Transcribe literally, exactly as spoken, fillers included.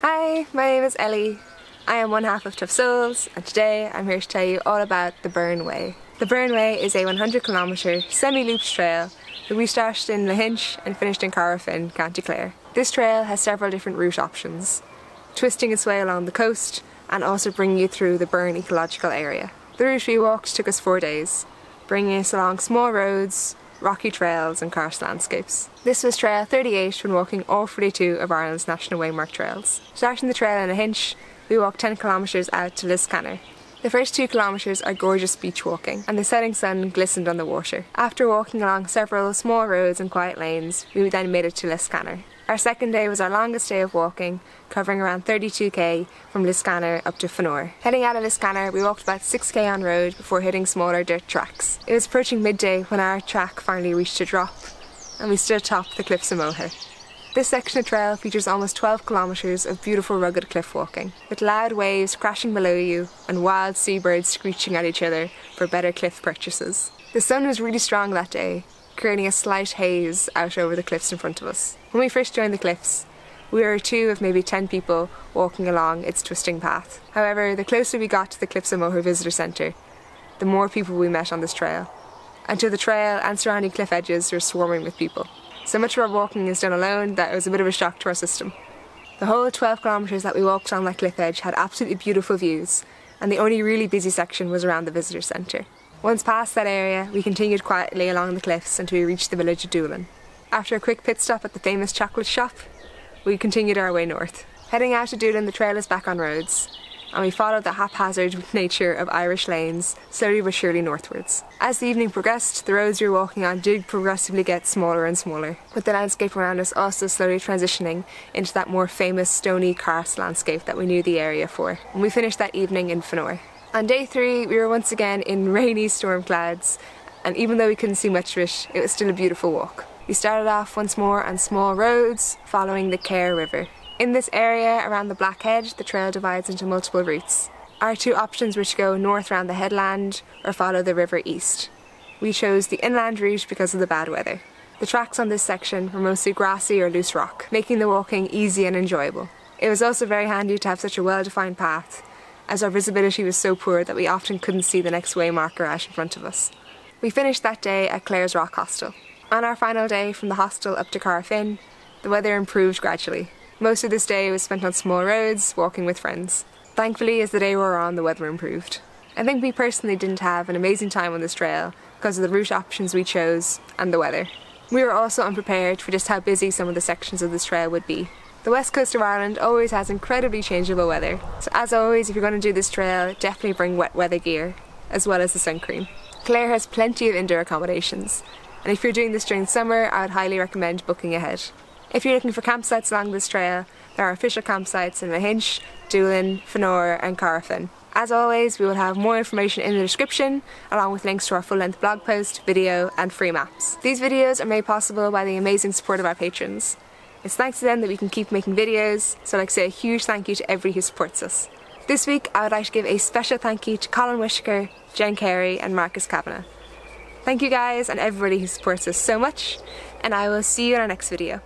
Hi, my name is Ellie. I am one half of Tough Souls, and today I'm here to tell you all about the Burren Way. The Burren Way is a one hundred kilometre semi-looped trail that we started in Lahinch and finished in Corofin, County Clare. This trail has several different route options, twisting its way along the coast and also bringing you through the Burren Ecological Area. The route we walked took us four days, bringing us along small roads, rocky trails and karst landscapes. This was trail thirty-eight when walking all forty-two of Ireland's National Waymarked trails. Starting the trail in Lahinch, we walked ten kilometres out to Liscannor. The first two kilometres are gorgeous beach walking, and the setting sun glistened on the water. After walking along several small roads and quiet lanes, we then made it to Liscannor. Our second day was our longest day of walking, covering around thirty-two k from Liscannor up to Fanore. Heading out of Liscannor, we walked about six k on road before hitting smaller dirt tracks. It was approaching midday when our track finally reached a drop, and we stood atop the Cliffs of Moher. This section of trail features almost twelve kilometres of beautiful rugged cliff walking, with loud waves crashing below you and wild seabirds screeching at each other for better cliff purchases. The sun was really strong that day, creating a slight haze out over the cliffs in front of us. When we first joined the cliffs, we were two of maybe ten people walking along its twisting path. However, the closer we got to the Cliffs of Moher Visitor Centre, the more people we met on this trail, until the trail and surrounding cliff edges were swarming with people. So much of our walking is done alone that it was a bit of a shock to our system. The whole twelve kilometres that we walked on that cliff edge had absolutely beautiful views, and the only really busy section was around the visitor centre. Once past that area, we continued quietly along the cliffs until we reached the village of Doolin. After a quick pit stop at the famous chocolate shop, we continued our way north. Heading out to Doolin, the trail is back on roads, and we followed the haphazard nature of Irish lanes, slowly but surely northwards. As the evening progressed, the roads we were walking on did progressively get smaller and smaller, with the landscape around us also slowly transitioning into that more famous stony karst landscape that we knew the area for. And we finished that evening in Fanore. On day three, we were once again in rainy storm clouds, and even though we couldn't see much of it, it was still a beautiful walk. We started off once more on small roads, following the Care River. In this area, around the Black Head, the trail divides into multiple routes. Our two options were to go north around the headland or follow the river east. We chose the inland route because of the bad weather. The tracks on this section were mostly grassy or loose rock, making the walking easy and enjoyable. It was also very handy to have such a well-defined path, as our visibility was so poor that we often couldn't see the next way marker out in front of us. We finished that day at Clare's Rock Hostel. On our final day from the hostel up to Corofin, the weather improved gradually. Most of this day was spent on small roads, walking with friends. Thankfully, as the day wore on, the weather improved. I think we personally didn't have an amazing time on this trail because of the route options we chose and the weather. We were also unprepared for just how busy some of the sections of this trail would be. The west coast of Ireland always has incredibly changeable weather, so as always, if you're going to do this trail, definitely bring wet weather gear, as well as the sun cream. Clare has plenty of indoor accommodations, and if you're doing this during summer, I would highly recommend booking ahead. If you're looking for campsites along this trail, there are official campsites in Lahinch, Doolin, Fanore and Corofin. As always, we will have more information in the description, along with links to our full-length blog post, video and free maps. These videos are made possible by the amazing support of our patrons. It's thanks to them that we can keep making videos, so I'd like to say a huge thank you to everyone who supports us. This week, I would like to give a special thank you to Colin Wishaker, Jen Carey and Marcus Kavanaugh. Thank you guys and everybody who supports us so much, and I will see you in our next video.